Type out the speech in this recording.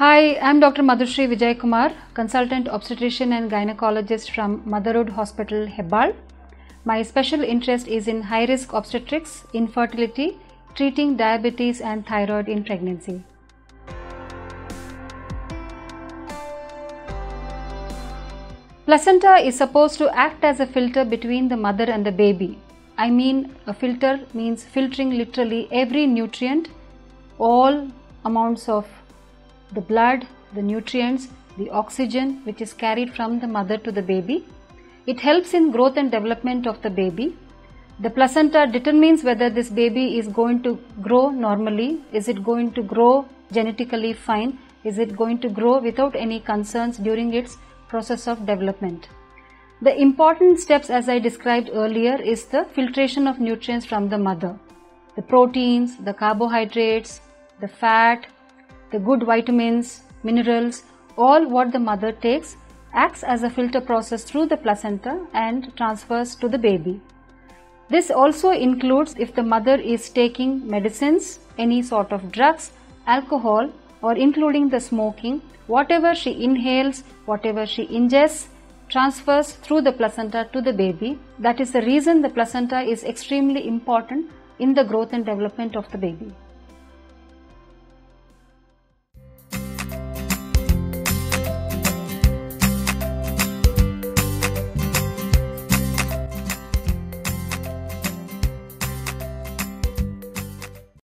Hi, I am Dr. Madhushree Vijayakumar, consultant obstetrician and gynecologist from Motherhood Hospital, Hebbal. My special interest is in high-risk obstetrics, infertility, treating diabetes and thyroid in pregnancy. Placenta is supposed to act as a filter between the mother and the baby. I mean, a filter means filtering literally every nutrient, all amounts of the blood, the nutrients, the oxygen which is carried from the mother to the baby. It helps in growth and development of the baby. The placenta determines whether this baby is going to grow normally, is it going to grow genetically fine, is it going to grow without any concerns during its process of development. The important steps, as I described earlier, is the filtration of nutrients from the mother. The proteins, the carbohydrates, the fat, the good vitamins, minerals, all what the mother takes acts as a filter process through the placenta and transfers to the baby. This also includes if the mother is taking medicines, any sort of drugs, alcohol, or including the smoking. Whatever she inhales, whatever she ingests, transfers through the placenta to the baby. That is the reason the placenta is extremely important in the growth and development of the baby.